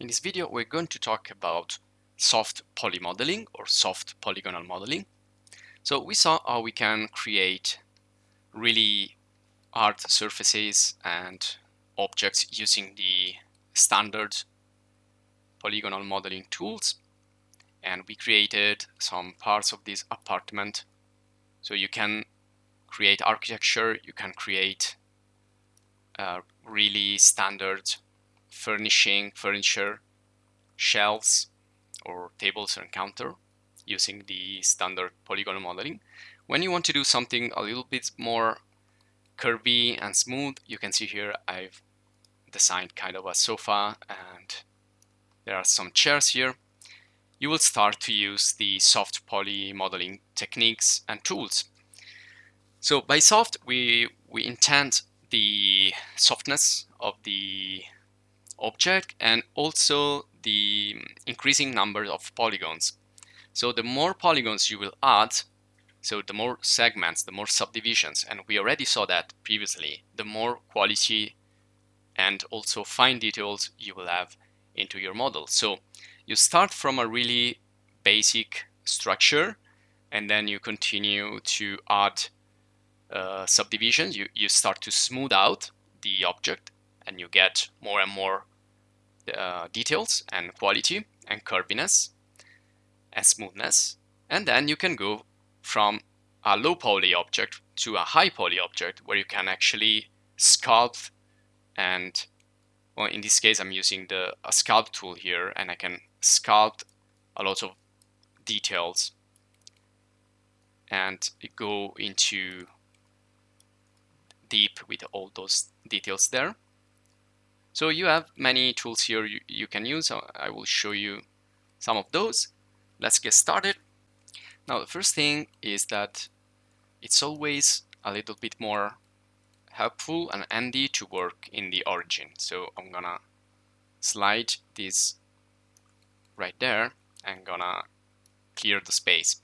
In this video, we're going to talk about soft poly modeling or soft polygonal modeling. So we saw how we can create really hard surfaces and objects using the standard polygonal modeling tools. And we created some parts of this apartment. So you can create architecture, you can create really standard furniture, shelves or tables and counter using the standard polygonal modeling. When you want to do something a little bit more curvy and smooth, you can see here I've designed kind of a sofa and there are some chairs here. You will start to use the soft poly modeling techniques and tools. So by soft, we intend the softness of the object and also the increasing number of polygons. So the more polygons you will add, so the more segments, the more subdivisions, and we already saw that previously, the more quality and also fine details you will have into your model. So you start from a really basic structure and then you continue to add subdivisions. You start to smooth out the object and you get more and more details and quality and curviness and smoothness, and then you can go from a low poly object to a high poly object where you can actually sculpt, and well, in this case I'm using a sculpt tool here, and I can sculpt a lot of details and go into deep with all those details there. So you have many tools here you can use. I will show you some of those. Let's get started. Now the first thing is that it's always a little bit more helpful and handy to work in the origin. So I'm gonna slide this right there and gonna clear the space.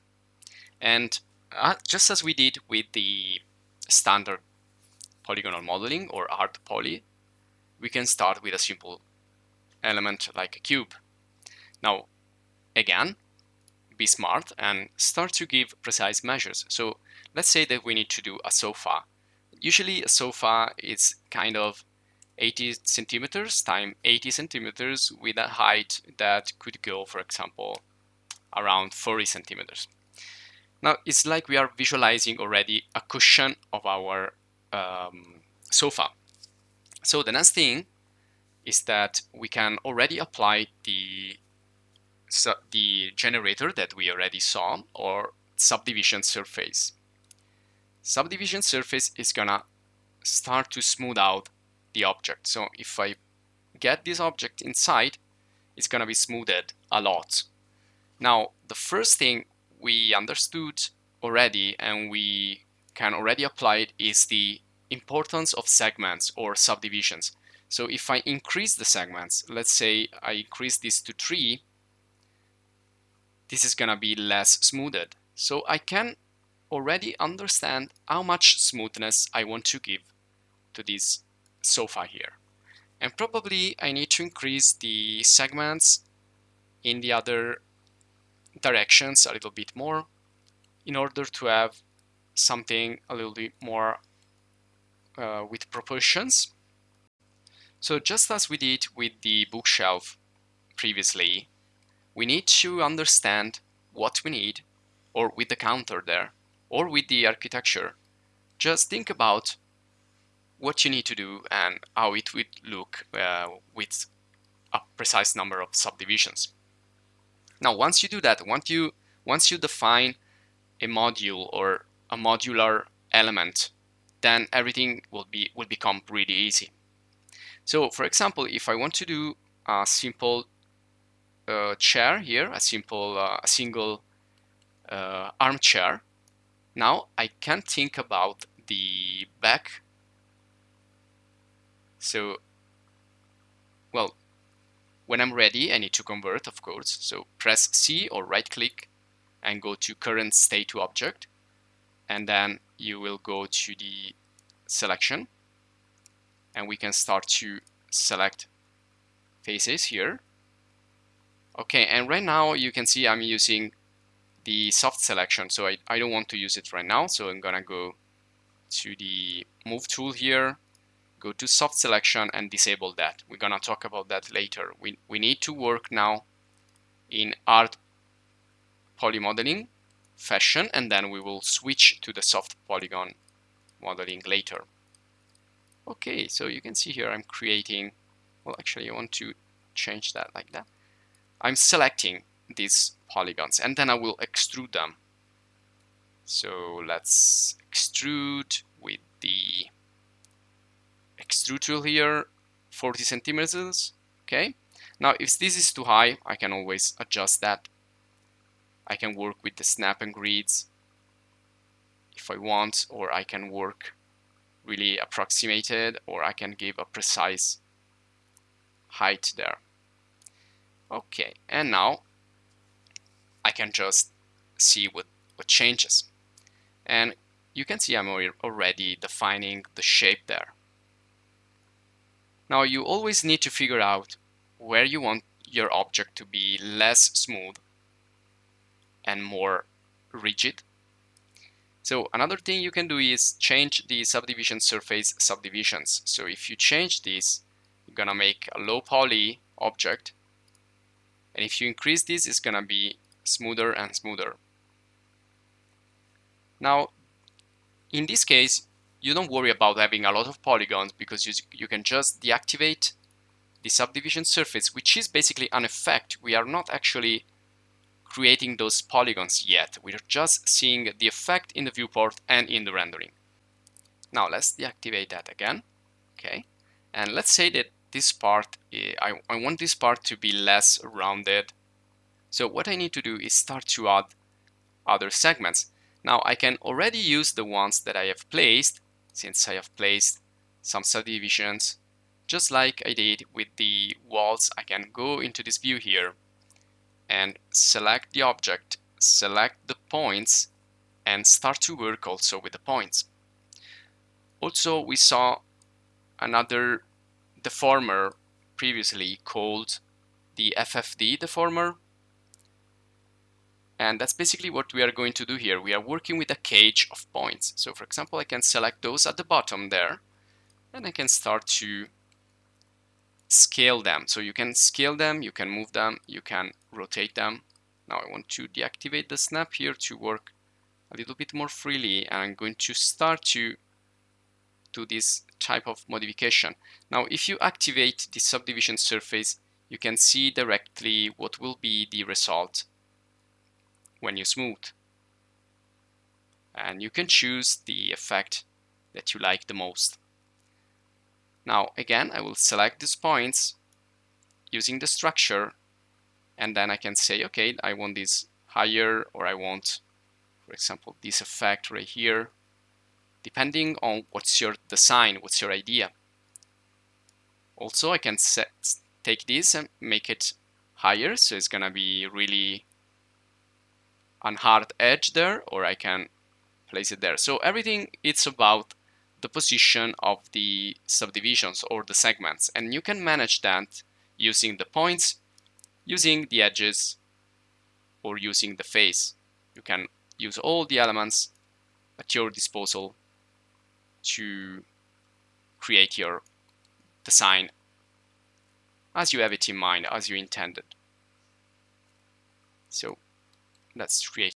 And just as we did with the standard polygonal modeling or hard poly, we can start with a simple element like a cube. Now, again, be smart and start to give precise measures. So let's say that we need to do a sofa. Usually a sofa is kind of 80 centimeters times 80 centimeters with a height that could go, for example, around 40 centimeters. Now, it's like we are visualizing already a cushion of our sofa. So the next thing is that we can already apply the generator that we already saw, or subdivision surface. Subdivision surface is gonna start to smooth out the object. So if I get this object inside, it's gonna be smoothed a lot. Now, the first thing we understood already and we can already apply it is the importance of segments or subdivisions. So if I increase the segments, let's say I increase this to 3, this is gonna be less smoothed. So I can already understand how much smoothness I want to give to this sofa here. And probably I need to increase the segments in the other directions a little bit more in order to have something a little bit more with proportions. So just as we did with the bookshelf previously, we need to understand what we need, or with the counter there, or with the architecture. Just think about what you need to do and how it would look with a precise number of subdivisions. Now, once you do that, once you define a module or a modular element, then everything will become pretty easy. So, for example, if I want to do a simple chair here, a single armchair, now I can think about the back. So, well, when I'm ready, I need to convert, of course. So press C or right-click and go to Current State to Object, and then you will go to the selection and we can start to select faces here Okay, and right now you can see I'm using the soft selection, so I don't want to use it right now, so I'm gonna go to the move tool here, go to soft selection and disable that. We're gonna talk about that later. We need to work now in hard poly modeling fashion, and then we will switch to the soft polygon modeling later. Okay, so you can see here I'm creating, well, actually I want to change that like that. I'm selecting these polygons and then I will extrude them. So let's extrude with the extrude tool here, 40 centimeters. Okay, now if this is too high, I can always adjust that. I can work with the snap and grids if I want, or I can work really approximated, or I can give a precise height there. Okay, and now I can just see what changes, and you can see I'm already defining the shape there. Now you always need to figure out where you want your object to be less smooth and more rigid. So another thing you can do is change the subdivision surface subdivisions. So if you change this, you're gonna make a low poly object, and if you increase this, it's gonna be smoother and smoother. Now in this case you don't worry about having a lot of polygons, because you can just deactivate the subdivision surface, which is basically an effect. We are not actually creating those polygons yet, we are just seeing the effect in the viewport and in the rendering. Now let's deactivate that again. Okay, and let's say that this part, I want this part to be less rounded. So what I need to do is start to add other segments. Now I can already use the ones that I have placed, since I have placed some subdivisions, just like I did with the walls. I can go into this view here and select the object, select the points, and start to work also with the points. Also, we saw another deformer previously called the FFD deformer. And that's basically what we are going to do here. We are working with a cage of points. So for example, I can select those at the bottom there, and I can start to scale them. So you can scale them, you can move them, you can rotate them. Now I want to deactivate the snap here to work a little bit more freely, and I'm going to start to do this type of modification. Now if you activate the subdivision surface, you can see directly what will be the result when you smooth, and you can choose the effect that you like the most. Now again, I will select these points using the structure, and then I can say, okay, I want this higher, or I want, for example, this effect right here, depending on what's your design, what's your idea. Also I can take this and make it higher, so it's gonna be really an hard edge there, or I can place it there. So everything, it's about the position of the subdivisions or the segments, and you can manage that using the points, using the edges, or using the face. You can use all the elements at your disposal to create your design as you have it in mind, as you intended. So let's create